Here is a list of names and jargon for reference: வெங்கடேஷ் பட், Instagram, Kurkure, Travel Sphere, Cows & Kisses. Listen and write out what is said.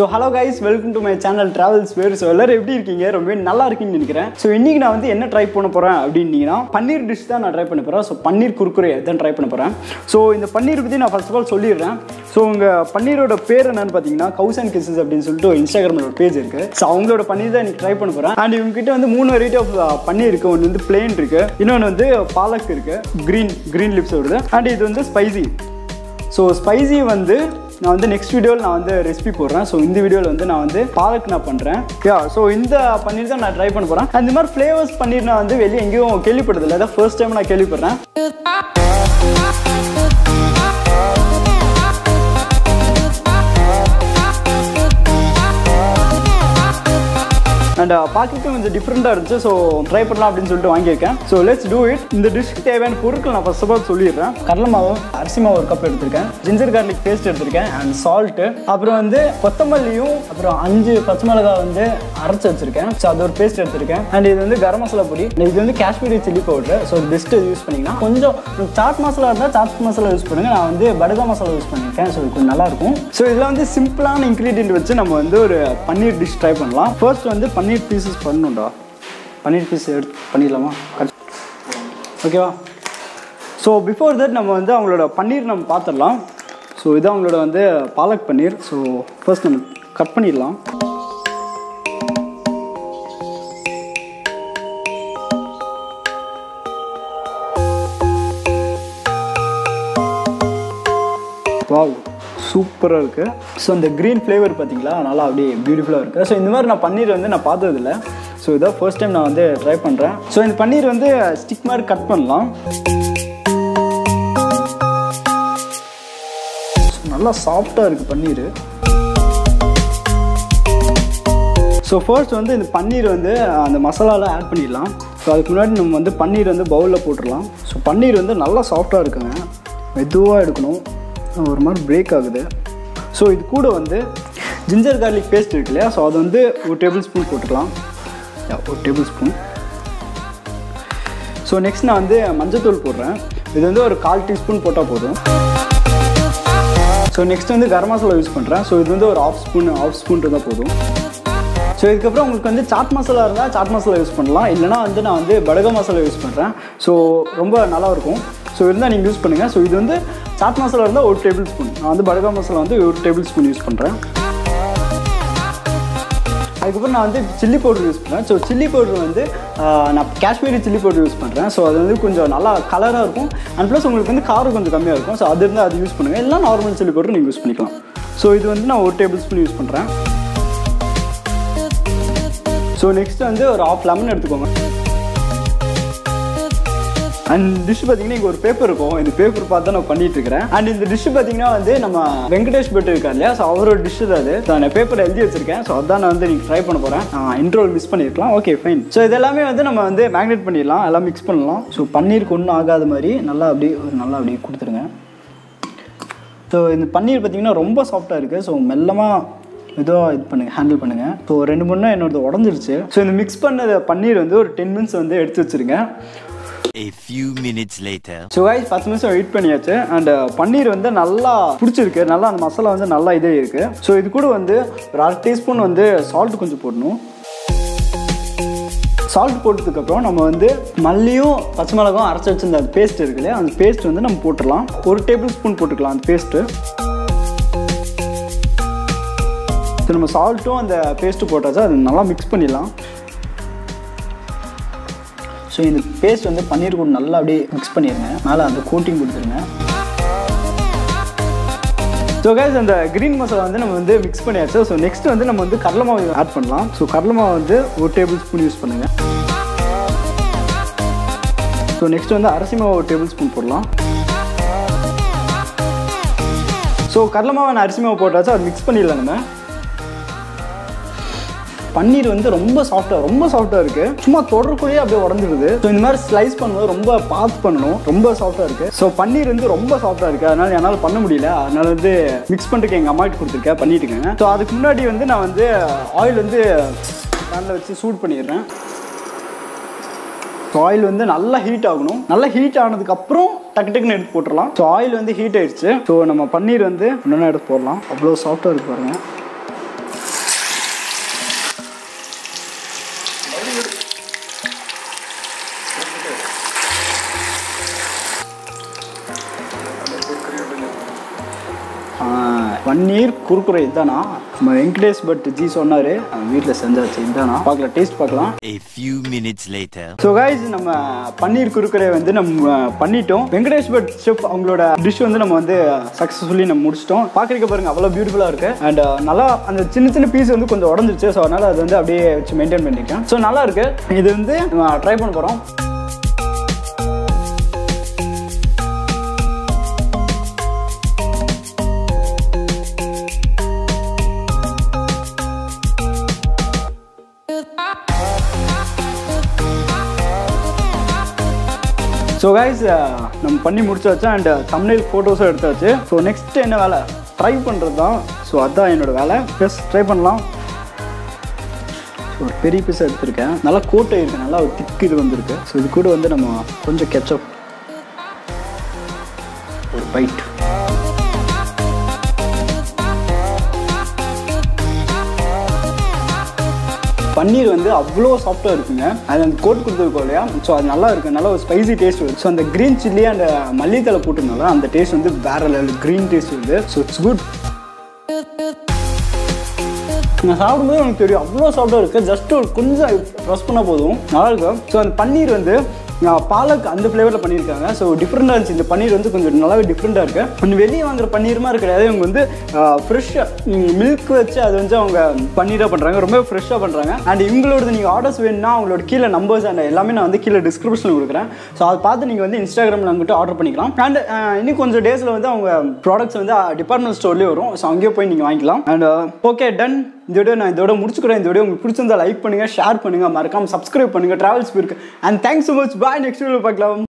So hello guys, welcome to my channel Travel Sphere. So எல்லாரும் எப்படி இருக்கீங்க? ரொம்ப நல்லா இருக்கீங்கன்னு நினைக்கிறேன். So இன்னைக்கு நான் வந்து என்ன ட்ரை பண்ணப் போறேன் அப்படின்னா பன்னீர் டிஷ் தான் நான் ட்ரை பண்ணப் போறேன். So பன்னீர் குர்குரே தான் ட்ரை பண்ணப் போறேன். So இந்த பன்னீர் பத்தி நான் first of all சொல்லிடுறேன். So உங்க பன்னீரோட பேர் என்னன்னு பாத்தீங்கன்னா Cows and Kisses அப்படினு சொல்லிட்டு Instagramல ஒரு பேஜ் இருக்கு. So அவங்களோட பன்னீர் தான் நான் ட்ரை பண்ணப் போறேன். And இவங்க கிட்ட வந்து மூணு வெரைட்டி ஆஃப் பன்னீர் இருக்கு. ஒன்னு வந்து plain இருக்கு, இன்னொன்னு வந்து பாலக் இருக்கு, green leaves வருது. And இது வந்து spicy. So spicy வந்து நான் வந்து நெக்ஸ்ட் வீடியோவில் நான் வந்து ரெசிபி போடுறேன். ஸோ இந்த வீடியோவில் வந்து நான் வந்து பாலக் நான் பண்ணுறேன். ஓகே, ஸோ இந்த பன்னீர் தான் நான் ட்ரை பண்ண போகிறேன். அந்த மாதிரி ஃப்ளேவர்ஸ் பன்னீர் நான் வந்து வெளியே எங்கேயும் கேள்விப்படுறதில்ல, அதான் ஃபர்ஸ்ட் டைம் நான் கேள்விப்படுறேன். அண்ட் பார்க்கறதுக்கு கொஞ்சம் டிஃப்ரெண்ட்டாக இருந்துச்சு. ஸோ ட்ரை பண்ணலாம் அப்படின்னு சொல்லிட்டு வாங்கியிருக்கேன். So let's do it. இந்த டிஷ்க்கு தேவையான பொருட்கள் நான் ஃபர்ஸ்ட் ஆஃப் ஆல் சொல்லிடுறேன். கடலை மாவு, அரிசி மாவு ஒரு கப் எடுத்திருக்கேன், ஜிஞ்சர் கார்லிக் பேஸ்ட் எடுத்திருக்கேன், அண்ட் சால்ட்டு, அப்புறம் வந்து கொத்தமல்லியும், அப்புறம் 5 பச்சை மிளகாய் வந்து அரைச்சி வச்சிருக்கேன். ஸோ அது ஒரு பேஸ்ட் எடுத்திருக்கேன். அண்ட் இது வந்து கரம் மசாலா பொடி, இது வந்து Kashmiri chilli powder. So best use பண்ணிங்கன்னா கொஞ்சம் சாட் மசாலா இருந்தால் சாட் மசாலா யூஸ் பண்ணுங்கள். நான் வந்து படுகா மசாலா யூஸ் பண்ணியிருக்கேன். ஸோ இது கொஞ்சம் நல்லாயிருக்கும். ஸோ இதில் வந்து சிம்பிளான இன்க்ரீடியன்ட் வச்சு நம்ம வந்து ஒரு பன்னீர் டிஷ் ட்ரை பண்ணலாம். ஃபர்ஸ்ட் வந்து பன்னீர் பீசஸ் பண்ணணும்டா. பன்னீர் பீஸ் எடுத்து பண்ணிடலாமா? ஓகேவா? ஸோ பிஃபோர் தட் நம்ம வந்து அவங்களோட பன்னீர் நம்ம பார்த்துடலாம். ஸோ இதான் அவங்களோட வந்து பாலக் பன்னீர். ஸோ ஃபர்ஸ்ட் நம்ம கட் பண்ணிடலாம். வாவ், சூப்பராக இருக்குது. ஸோ இந்த க்ரீன் ஃப்ளேவர் பார்த்தீங்களா, நல்லா அப்படியே பியூட்டிஃபுல்லாக இருக்குது. ஸோ இந்த மாதிரி நான் பன்னீர் வந்து நான் பார்த்ததில்லை. ஸோ இதான் ஃபர்ஸ்ட் டைம் நான் வந்து ட்ரை பண்ணுறேன். ஸோ இந்த பன்னீர் வந்து ஸ்டிக் மாதிரி கட் பண்ணலாம். ஸோ நல்லா சாஃப்டாக இருக்குது பன்னீர். ஸோ ஃபர்ஸ்ட் வந்து இந்த பன்னீர் வந்து அந்த மசாலாவில் ஆட் பண்ணிடலாம். ஸோ அதுக்கு முன்னாடி நம்ம வந்து பன்னீர் வந்து பவுலில் போட்டுடலாம். ஸோ பன்னீர் வந்து நல்லா சாஃப்டாக இருக்குங்க, மெதுவாக எடுக்கணும், ஒரு மாதிரி பிரேக் ஆகுது. ஸோ இது கூட வந்து ஜிஞ்சர் கார்லிக் பேஸ்ட் இருக்கு இல்லையா, ஸோ அது வந்து ஒரு டேபிள் ஸ்பூன் போட்டுக்கலாம், ஒரு டேபிள் ஸ்பூன். ஸோ நெக்ஸ்ட் நான் வந்து மஞ்சத்தூள் போடுறேன். இது வந்து ஒரு 1/4 டீஸ்பூன் போட்டால் போதும். ஸோ நெக்ஸ்ட் வந்து கரம் மசாலா யூஸ் பண்ணுறேன். ஸோ இது வந்து ஒரு ஆஃப் ஸ்பூன் இருந்தால் போதும். ஸோ இதுக்கப்புறம் உங்களுக்கு வந்து சாட் மசாலா இருந்தால் சாட் மசாலா யூஸ் பண்ணலாம், இல்லைனா வந்து நான் வந்து படுகா மசாலா யூஸ் பண்ணுறேன். ஸோ ரொம்ப நல்லாயிருக்கும். ஸோ இருந்தால் நீங்கள் யூஸ் பண்ணுங்கள். ஸோ இது வந்து சாட் மசாலா இருந்தால் ஒரு டேபிள் ஸ்பூன், நான் வந்து படுகா மசாலா வந்து ஒரு டேபிள் ஸ்பூன் யூஸ் பண்ணுறேன். அதுக்கப்புறம் நான் வந்து சில்லி பவுடர் யூஸ் பண்ணுறேன். ஸோ சில்லி பவுடர் வந்து நான் காஷ்மீரி சில்லி பவுடர் யூஸ் பண்ணுறேன். ஸோ அது வந்து கொஞ்சம் நல்லா கலராக இருக்கும். அண்ட் ப்ளஸ் உங்களுக்கு வந்து காரம் கொஞ்சம் கம்மியாக இருக்கும். ஸோ அது இருந்தால் அது யூஸ் பண்ணுங்கள், இல்லைனா நார்மல் சில்லி பவுடர் நீங்கள் யூஸ் பண்ணிக்கலாம். ஸோ இது வந்து நான் ஒரு டேபிள் ஸ்பூன் யூஸ் பண்ணுறேன். ஸோ நெக்ஸ்ட் வந்து ஒரு 1/2 லெமன் எடுத்துக்கோங்க. அண்ட் டிஷ் பார்த்தீங்கன்னா இங்கே ஒரு பேப்பர் இருக்கும், இந்த பேப்பர் பார்த்து நான் பண்ணிட்டு இருக்கிறேன். அண்ட் இந்த டிஷ் பார்த்தீங்கன்னா வந்து நம்ம வெங்கடேஷ் பெட் இருக்கார் இல்லையா, ஸோ அவரோட டிஷ் தான் அது. ஸோ நான் பேப்பரில் எழுதி வச்சிருக்கேன். ஸோ அதான் நான் வந்து நீங்கள் ட்ரை பண்ண போகிறேன். இன்ட்ரோல் மிஸ் பண்ணியிருக்கலாம், ஓகே ஃபைன். ஸோ இதெல்லாமே வந்து நம்ம வந்து மேக்னேட் பண்ணிடலாம், எல்லாம் மிக்ஸ் பண்ணலாம். ஸோ பன்னீருக்கு ஒன்றும் ஆகாத மாதிரி நல்லா அப்படி ஒரு நல்லா அப்படி கொடுத்துருங்க. ஸோ இந்த பன்னீர் பார்த்தீங்கன்னா ரொம்ப சாஃப்டாக இருக்குது. ஸோ மெல்லமாக இதுவாக இது பண்ணுங்கள், ஹேண்டில் பண்ணுங்கள். ஸோ 2 மணி நேரம் என்னோடது உடஞ்சிருச்சு. ஸோ இந்த மிக்ஸ் பண்ண பன்னீர் வந்து ஒரு 10 minutes வந்து எடுத்து வச்சுருங்க. A few minutes later. So guys, 10 நிமிஷம் வெயிட் பண்ணியாச்சு. அண்ட் பன்னீர் வந்து நல்லா பிடிச்சிருக்கு, நல்லா அந்த மசாலா வந்து நல்லா இதே இருக்குது. ஸோ இது கூட வந்து ஒரு 1/2 டீஸ்பூன் வந்து சால்ட் கொஞ்சம் போடணும். சால்ட் போட்டதுக்கப்புறம் நம்ம வந்து மல்லியும் பச்சை மிளகாயும் அரைச்சி வச்சிருந்த அந்த பேஸ்ட் இருக்கு இல்லையா, அந்த பேஸ்ட் வந்து நம்ம போட்டுடலாம். ஒரு டேபிள் ஸ்பூன் போட்டுக்கலாம் அந்த பேஸ்ட்டு. ஸோ நம்ம சால்ட்டும் அந்த பேஸ்ட்டு போட்டாச்சு, அது நல்லா மிக்ஸ் பண்ணிடலாம். ஸோ இந்த பேஸ்ட் வந்து பன்னீர் கூட நல்லா அப்படியே மிக்ஸ் பண்ணிடுங்க, மேலே அந்த கோட்டிங் கொடுத்துருங்க. ஸோ கைஸ் அந்த க்ரீன் மசாலா வந்து நம்ம வந்து மிக்ஸ் பண்ணியாச்சு. ஸோ நெக்ஸ்ட் வந்து நம்ம வந்து கடலை மாவு ஆட் பண்ணலாம். ஸோ கடலை மாவு வந்து ஒரு டேபிள் ஸ்பூன் யூஸ் பண்ணுங்கள். ஸோ நெக்ஸ்ட் வந்து அரிசி மாவு ஒரு டேபிள் ஸ்பூன் போடலாம். ஸோ கடலை மாவை நான் அரிசி மாவு போட்டாச்சும் அது மிக்ஸ் பண்ணிடலாம். நம்ம பன்னீர் வந்து ரொம்ப சாஃப்டாக இருக்குது, சும்மா தொடர்க்குள்ளேயே அப்படியே உடஞ்சிடுது. ஸோ இந்த மாதிரி ஸ்லைஸ் பண்ணும்போது ரொம்ப பார்த்து பண்ணணும், ரொம்ப சாஃப்டாக இருக்குது. ஸோ பன்னீர் வந்து ரொம்ப சாஃப்டாக இருக்குது, அதனால் என்னால் பண்ண முடியல. அதனால் வந்து மிக்ஸ் பண்ணுறதுக்கு எங்கள் அம்மாக்கிட்ட கொடுத்துருக்கேன், பண்ணிட்டுருக்கேங்க. ஸோ அதுக்கு முன்னாடி வந்து நான் வந்து ஆயில் வந்து பேனில் வச்சு சூட் பண்ணிடுறேன். ஸோ ஆயில் வந்து நல்லா ஹீட் ஆகணும், நல்லா ஹீட் ஆனதுக்கப்புறம் டக்கு டக்குன்னு எடுத்து போட்டுடலாம். ஸோ ஆயில் வந்து ஹீட் ஆயிடுச்சு. ஸோ நம்ம பன்னீர் வந்து இன்னொன்று எடுத்து போடலாம். அவ்வளோ சாஃப்டாக இருக்குது பாருங்கள். பன்னீர் குர்குரே இதானா நம்ம வெங்கடேஷ் பட் ஜி சொன்னாரு வீட்ல செஞ்சாச்சு இதானா பார்க்கலாம் டேஸ்ட் பார்க்கலாம் a few minutes later so guys நம்ம பன்னீர் குர்குரே வந்து நம்ம பண்ணிட்டோம் வெங்கடேஷ் பட் செஃப் அவங்களோட டிஷ் வந்து நம்ம வந்து சக்சஸ்ஃபுல்லி நம்ம முடிச்சிட்டோம் பாக்குறீங்க பாருங்க அவ்வளவு பியூட்டிஃபுல்லா இருக்கு and நல்லா அந்த சின்ன சின்ன பீஸ் வந்து கொஞ்சம் உடைஞ்சிருச்சு சோ அதனால அது வந்து அப்படியே வெச்சு மெயின்டெய்ன் பண்ணிட்டேன் சோ நல்லா இருக்கு இது வந்து நம்ம ட்ரை பண்ண போறோம் So guys, நம்ம பண்ணி முடிச்சாச்சு and thumbnail photos எடுத்தாச்சு. So next என்ன வேலை ட்ரை பண்றது தான். So அதான் என்னோட வேலை. First ட்ரை பண்ணலாம். ஒரு பெரிய பீஸ் எடுத்துருக்கேன். நல்லா கோட்டை இருக்கு. நல்லா ஒரு திக் இது வந்திருக்கு. So இது கூட வந்து நம்ம கொஞ்சம் கெட்சப் ஒரு பைட் பன்னீர் வந்து அவ்வளோ சாஃப்டாக இருக்குங்க அது அந்த கோட் கொடுத்துருக்கோம் இல்லையா ஸோ அது நல்லா இருக்குது நல்லா ஒரு ஸ்பைசி டேஸ்ட் வருது ஸோ அந்த க்ரீன் சில்லி அந்த மல்லித்தலை போட்டுருந்தாலும் அந்த டேஸ்ட் வந்து வேறு லெவல் க்ரீன் டேஸ்ட் வருது ஸோ இட்ஸ் குட் நான் சாப்பிடும்போது எனக்கு தெரியும் அவ்வளோ சாஃப்டாக இருக்குது ஜஸ்ட் ஒரு கொஞ்சம் ப்ரெஸ் பண்ணால் போதும் நல்லாயிருக்கும் ஸோ அந்த பன்னீர் வந்து பாலக் அந்த ஃப்ளேவரில் பண்ணியிருக்காங்க ஸோ டிஃப்ரெண்டாக இருந்துச்சு இந்த பன்னீர் வந்து கொஞ்சம் நல்லாவே டிஃப்ரெண்டாக இருக்குது கொஞ்சம் வெளியே வாங்குற பன்னீர் மாதிரி கிடையாது இவங்க வந்து ஃப்ரெஷ்ஷாக மில்க் வச்சு அது வந்து அவங்க பன்னீராக பண்ணுறாங்க ரொம்ப ஃப்ரெஷ்ஷாக பண்ணுறாங்க அண்ட் இவங்களோட நீங்கள் ஆர்டர்ஸ் வேணும்னா அவங்களோட கீழே நம்பர்ஸ் அண்ட் எல்லாமே நான் வந்து கீழே டிஸ்கிரிப்ஷனில் கொடுக்குறேன் ஸோ அதை பார்த்து நீங்கள் வந்து இன்ஸ்டாகிராமில் வந்துட்டு ஆர்டர் பண்ணிக்கலாம் அண்ட் இன்னும் கொஞ்சம் டேஸில் வந்து அவங்க ப்ராடக்ட்ஸ் வந்து டிபார்ட்மெண்ட் ஸ்டோர்லேயே வரும் ஸோ அங்கேயே போய் நீங்கள் வாங்கிக்கலாம் அண்ட் ஓகே டன் இந்த வீடியோ நான் இதோட முடிச்சுக்கிறேன் இந்த வீடியோ உங்களுக்கு பிடிச்சிருந்தா லைக் பண்ணுங்கள் ஷேர் பண்ணுங்கள் மறக்காமல் சப்ஸ்கிரைப் பண்ணுங்கள் ட்ராவல் ஸ்பீருக்கு and thanks so much bye next video பார்க்கலாம்